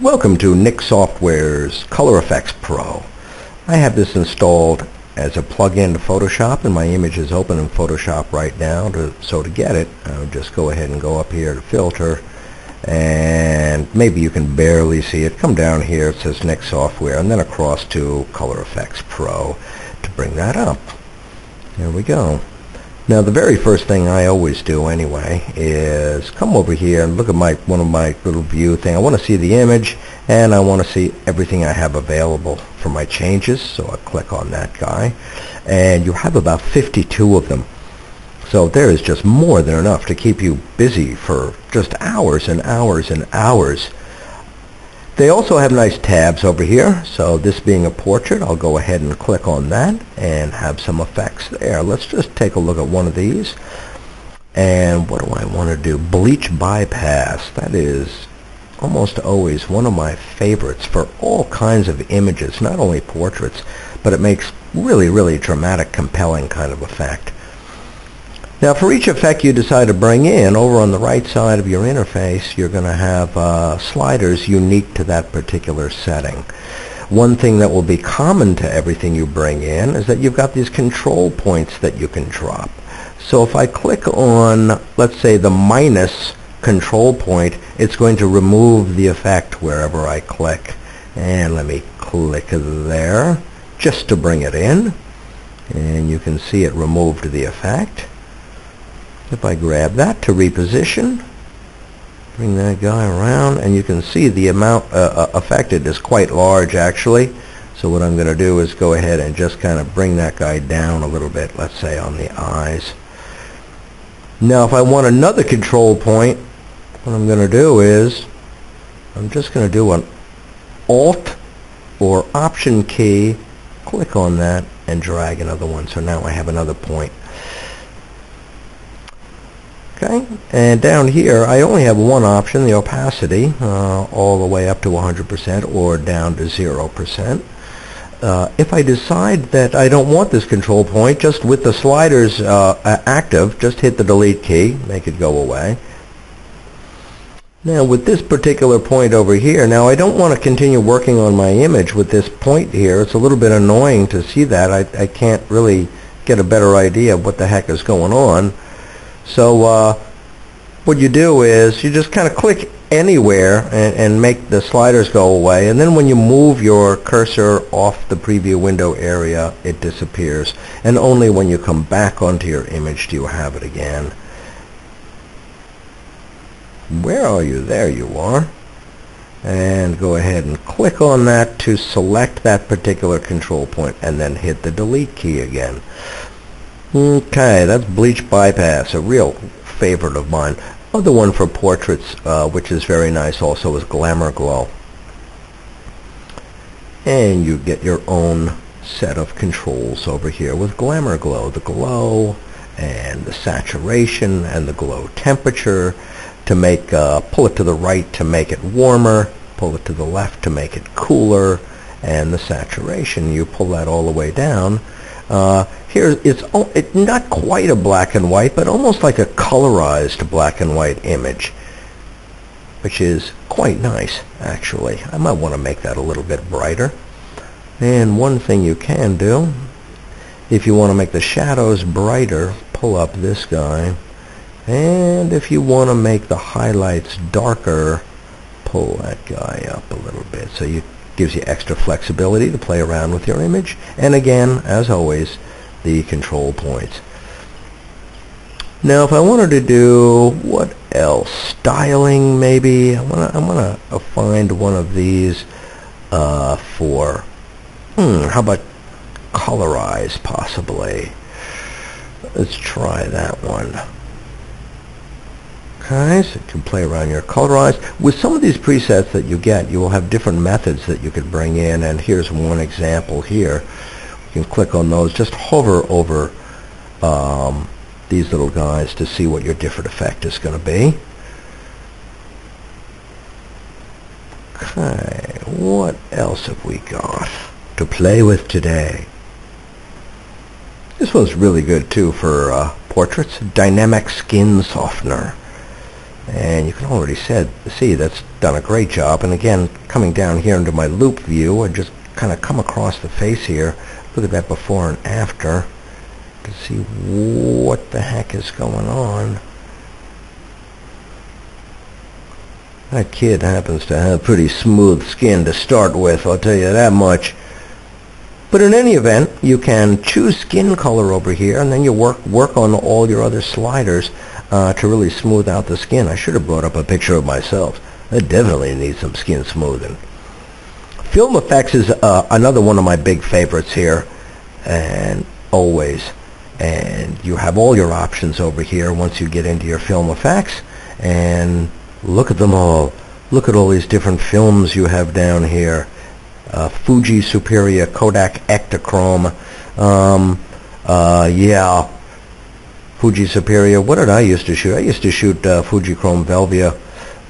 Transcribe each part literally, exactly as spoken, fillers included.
Welcome to Nik Software's Color Efex Pro. I have this installed as a plug-in to Photoshop, and my image is open in Photoshop right now. To, so to get it, I'll just go ahead and go up here to Filter, and maybe you can barely see it. Come down here, it says Nik Software, and then across to Color Efex Pro to bring that up. There we go. Now the very first thing I always do anyway is come over here and look at my one of my little view thing. I want to see the image and I want to see everything I have available for my changes, so I click on that guy, and you have about fifty-two of them. So there is just more than enough to keep you busy for just hours and hours and hours. They also have nice tabs over here, so this being a portrait, I'll go ahead and click on that and have some effects there. Let's just take a look at one of these. And what do I want to do? Bleach Bypass. That is almost always one of my favorites for all kinds of images, not only portraits, but it makes really, really dramatic, compelling kind of effect. Now for each effect you decide to bring in, over on the right side of your interface you're going to have uh, sliders unique to that particular setting. One thing that will be common to everything you bring in is that you've got these control points that you can drop. So if I click on, let's say, the minus control point, it's going to remove the effect wherever I click. And let me click there just to bring it in, and you can see it removed the effect. If I grab that to reposition, bring that guy around, and you can see the amount uh, affected is quite large actually. So what I'm going to do is go ahead and just kind of bring that guy down a little bit, let's say on the eyes. Now if I want another control point, what I'm going to do is I'm just going to do an Alt or Option key, click on that and drag another one. So now I have another point. Okay, and down here I only have one option, the opacity, uh, all the way up to one hundred percent or down to zero percent. Uh, if I decide that I don't want this control point, just with the sliders uh, active, just hit the delete key, make it go away. Now with this particular point over here, now I don't want to continue working on my image with this point here. It's a little bit annoying to see that. I, I can't really get a better idea of what the heck is going on. So uh, what you do is you just kind of click anywhere and, and make the sliders go away, and then when you move your cursor off the preview window area it disappears, and only when you come back onto your image do you have it again. Where are you? There you are. And go ahead and click on that to select that particular control point and then hit the delete key again. Okay, that's Bleach Bypass, a real favorite of mine. Other one for portraits, uh, which is very nice also, is Glamour Glow. And you get your own set of controls over here with Glamour Glow. The glow and the saturation and the glow temperature to make, uh, pull it to the right to make it warmer, pull it to the left to make it cooler, and the saturation, you pull that all the way down. Uh, here it's, it's not quite a black and white, but almost like a colorized black and white image, which is quite nice actually. I might want to make that a little bit brighter. And one thing you can do, if you want to make the shadows brighter, pull up this guy, and if you want to make the highlights darker, pull that guy up a little bit, so you gives you extra flexibility to play around with your image. And again, as always, the control points. Now if I wanted to do, what else? Styling maybe. I want to I want to find one of these uh, for, hmm, how about colorize possibly? Let's try that one. Okay, so you can play around your colorize. With some of these presets that you get, you will have different methods that you could bring in, and here's one example here. You can click on those, just hover over um, these little guys to see what your different effect is going to be. Okay, what else have we got to play with today? This one's really good too for uh, portraits, Dynamic Skin Softener. And you can already said, see that's done a great job. And again, coming down here into my loop view, I just kind of come across the face here. Look at that before and after. You can see what the heck is going on. That kid happens to have pretty smooth skin to start with, I'll tell you that much. But in any event, you can choose skin color over here, and then you work work on all your other sliders uh, to really smooth out the skin. I should have brought up a picture of myself. I definitely need some skin smoothing. Film effects is uh, another one of my big favorites here, and always. And you have all your options over here once you get into your film effects, and look at them all. Look at all these different films you have down here. Uh, Fuji Superior, Kodak Ektachrome, um, uh, yeah, Fuji Superior. What did I used to shoot? I used to shoot uh, Fuji Chrome Velvia.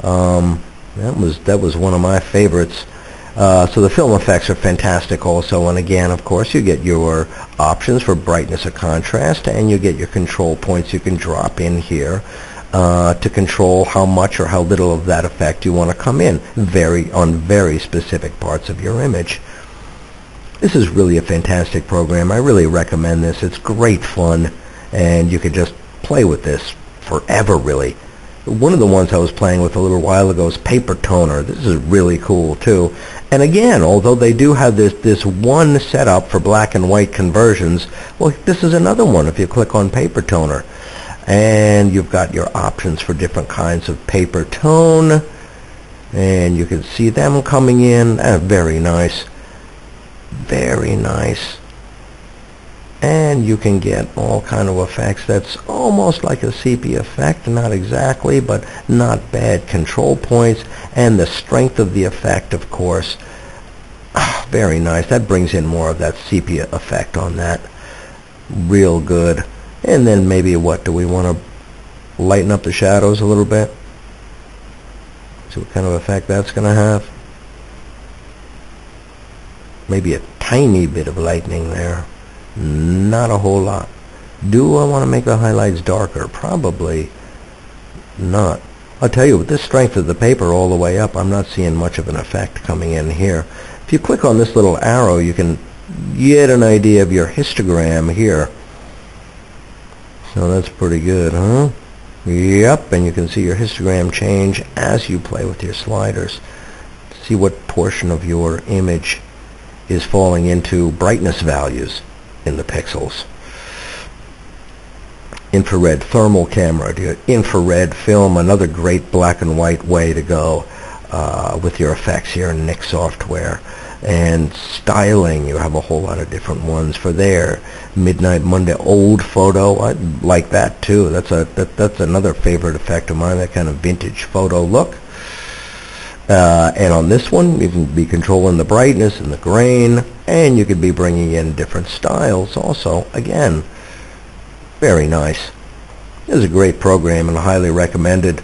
Um, that was that was one of my favorites. Uh, so the film effects are fantastic also, and again, of course, you get your options for brightness or contrast, and you get your control points you can drop in here uh, to control how much or how little of that effect you want to come in very on very specific parts of your image. This is really a fantastic program. I really recommend this. It's great fun, and you can just play with this forever, really. One of the ones I was playing with a little while ago is Paper Toner. This is really cool too. And again, although they do have this this one setup for black and white conversions, well, this is another one if you click on Paper Toner. And you've got your options for different kinds of paper tone. And you can see them coming in. Ah, very nice. Very nice. And you can get all kind of effects that's almost like a sepia effect, not exactly, but not bad. Control points and the strength of the effect, of course. Ah, very nice. That brings in more of that sepia effect on that. Real good. And then maybe what, do we want to lighten up the shadows a little bit? See what kind of effect that's going to have. Maybe a tiny bit of lightening there. Not a whole lot. Do I want to make the highlights darker? Probably not. I'll tell you, with this strength of the paper all the way up, I'm not seeing much of an effect coming in here. If you click on this little arrow, you can get an idea of your histogram here. So that's pretty good, huh? Yep, and you can see your histogram change as you play with your sliders. See what portion of your image is falling into brightness values in the pixels. Infrared thermal camera, your infrared film, another great black and white way to go uh, with your effects here in Nik Software. And styling, you have a whole lot of different ones for there. Midnight Monday, old photo, I like that too. That's a that, that's another favorite effect of mine, that kind of vintage photo look. Uh, and on this one, you can be controlling the brightness and the grain, and you could be bringing in different styles also. Again, very nice. This is a great program and highly recommended.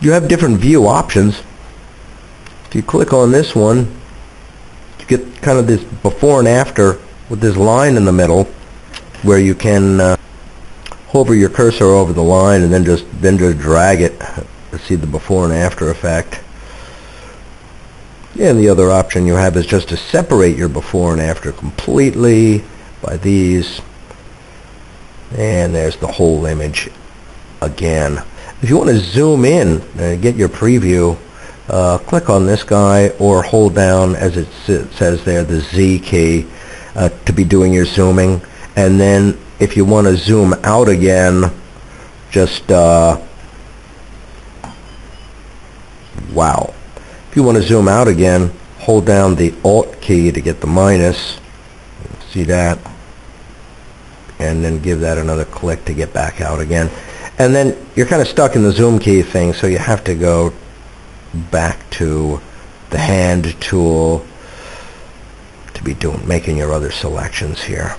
You have different view options. If you click on this one, you get kind of this before and after with this line in the middle, where you can uh, hover your cursor over the line and then just, then just drag it to see the before and after effect. Yeah, and the other option you have is just to separate your before and after completely by these. And there's the whole image again. If you want to zoom in and get your preview, uh, click on this guy or hold down, as it says there, the Z key uh, to be doing your zooming. And then if you want to zoom out again, just, uh, wow. If you want to zoom out again, hold down the Alt key to get the minus. See that? And then give that another click to get back out again. And then you're kind of stuck in the zoom key thing, so you have to go back to the hand tool to be doing making your other selections here.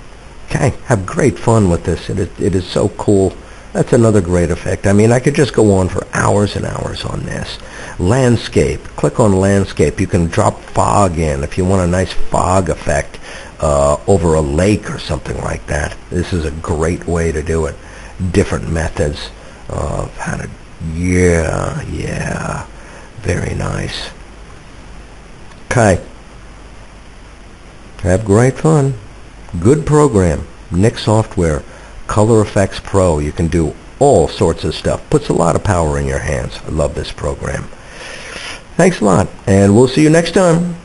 Okay, have great fun with this. It is, it is so cool. That's another great effect. I mean, I could just go on for hours and hours on this. Landscape. Click on landscape. You can drop fog in if you want a nice fog effect uh, over a lake or something like that. This is a great way to do it. Different methods of how to Yeah, yeah, very nice. Okay, have great fun. Good program, Nik Software, Color Efex Pro. You can do all sorts of stuff. Puts a lot of power in your hands. I love this program. Thanks a lot, and we'll see you next time.